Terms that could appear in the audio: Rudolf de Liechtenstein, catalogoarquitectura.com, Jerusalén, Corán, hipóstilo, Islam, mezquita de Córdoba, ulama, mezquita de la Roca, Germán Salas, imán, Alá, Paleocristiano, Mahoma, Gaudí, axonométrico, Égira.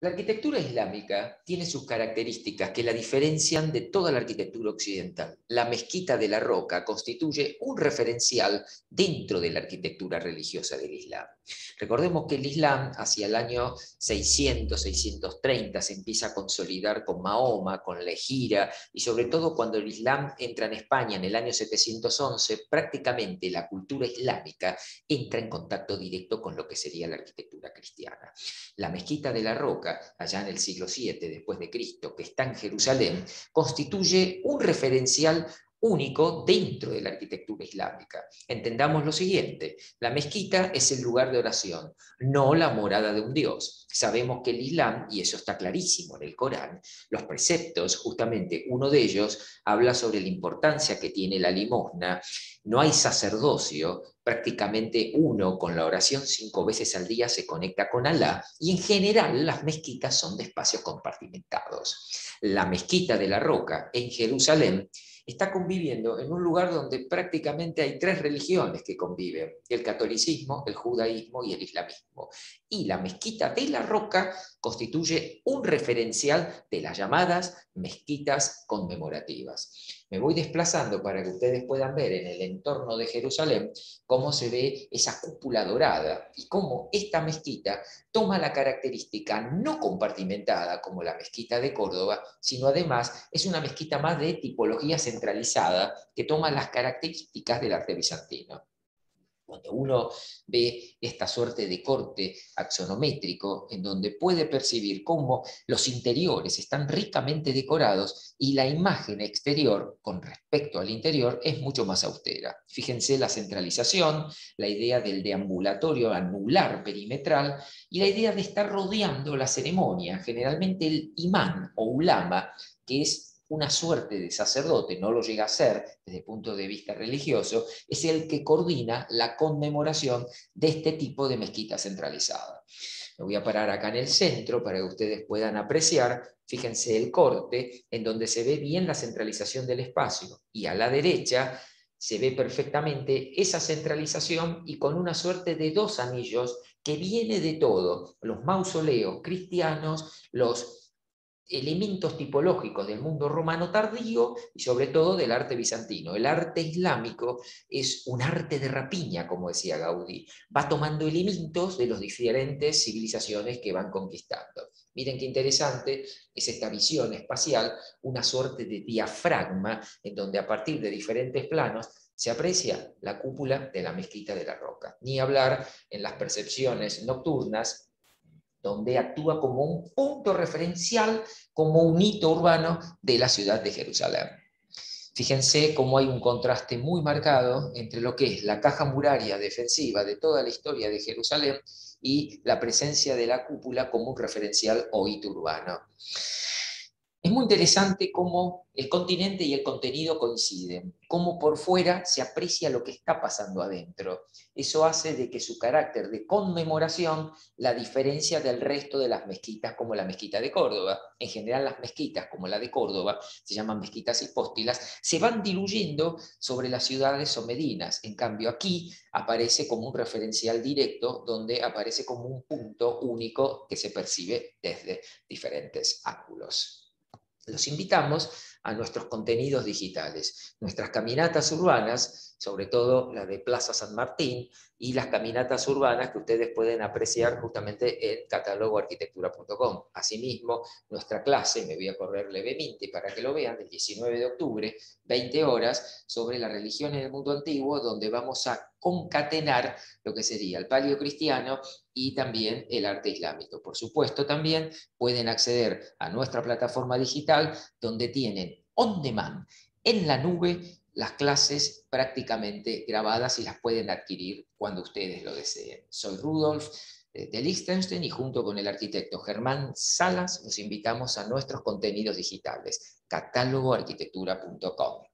La arquitectura islámica tiene sus características que la diferencian de toda la arquitectura occidental. La mezquita de la Roca constituye un referencial dentro de la arquitectura religiosa del Islam. Recordemos que el Islam hacia el año 600, 630 se empieza a consolidar con Mahoma, con la Égira, y sobre todo cuando el Islam entra en España en el año 711, prácticamente la cultura islámica entra en contacto directo con lo que sería la arquitectura cristiana. La mezquita de la Roca, allá en el siglo VII después de Cristo, que está en Jerusalén, constituye un referencial único dentro de la arquitectura islámica. Entendamos lo siguiente: la mezquita es el lugar de oración, no la morada de un dios. Sabemos que el Islam, y eso está clarísimo en el Corán, los preceptos, justamente uno de ellos, habla sobre la importancia que tiene la limosna. No hay sacerdocio, prácticamente uno con la oración 5 veces al día se conecta con Alá, y en general las mezquitas son de espacios compartimentados. La mezquita de la Roca, en Jerusalén, está conviviendo en un lugar donde prácticamente hay 3 religiones que conviven: el catolicismo, el judaísmo y el islamismo. Y la mezquita de la Roca constituye un referencial de las llamadas mezquitas conmemorativas. Me voy desplazando para que ustedes puedan ver en el entorno de Jerusalén cómo se ve esa cúpula dorada y cómo esta mezquita toma la característica no compartimentada como la mezquita de Córdoba, sino además es una mezquita más de tipología centralizada que toma las características del arte bizantino. Cuando uno ve esta suerte de corte axonométrico, en donde puede percibir cómo los interiores están ricamente decorados y la imagen exterior, con respecto al interior, es mucho más austera. Fíjense la centralización, la idea del deambulatorio anular perimetral y la idea de estar rodeando la ceremonia. Generalmente el imán o ulama, que es una suerte de sacerdote, no lo llega a ser desde el punto de vista religioso, es el que coordina la conmemoración de este tipo de mezquita centralizada. Me voy a parar acá en el centro para que ustedes puedan apreciar, fíjense el corte, en donde se ve bien la centralización del espacio, y a la derecha se ve perfectamente esa centralización y con una suerte de 2 anillos que viene de todo, los mausoleos cristianos, los elementos tipológicos del mundo romano tardío y sobre todo del arte bizantino. El arte islámico es un arte de rapiña, como decía Gaudí. Va tomando elementos de las diferentes civilizaciones que van conquistando. Miren qué interesante es esta visión espacial, una suerte de diafragma en donde a partir de diferentes planos se aprecia la cúpula de la mezquita de la Roca. Ni hablar en las percepciones nocturnas, donde actúa como un punto referencial, como un hito urbano de la ciudad de Jerusalén. Fíjense cómo hay un contraste muy marcado entre lo que es la caja muraria defensiva de toda la historia de Jerusalén y la presencia de la cúpula como un referencial o hito urbano. Es muy interesante cómo el continente y el contenido coinciden, cómo por fuera se aprecia lo que está pasando adentro. Eso hace de que su carácter de conmemoración la diferencia del resto de las mezquitas como la mezquita de Córdoba. En general las mezquitas como la de Córdoba, se llaman mezquitas hipóstilas, se van diluyendo sobre las ciudades o medinas. En cambio aquí aparece como un referencial directo, donde aparece como un punto único que se percibe desde diferentes ángulos. Los invitamos a nuestros contenidos digitales, nuestras caminatas urbanas, sobre todo la de Plaza San Martín, y las caminatas urbanas que ustedes pueden apreciar justamente en catalogoarquitectura.com. Asimismo, nuestra clase, me voy a correr levemente para que lo vean, del 19 de octubre, 20 horas, sobre la religión en el mundo antiguo, donde vamos a concatenar lo que sería el paleocristiano y también el arte islámico. Por supuesto, también pueden acceder a nuestra plataforma digital, donde tienen on demand, en la nube, las clases prácticamente grabadas y las pueden adquirir cuando ustedes lo deseen. Soy Rudolf de Liechtenstein y junto con el arquitecto Germán Salas los invitamos a nuestros contenidos digitales, catalogoarquitectura.com.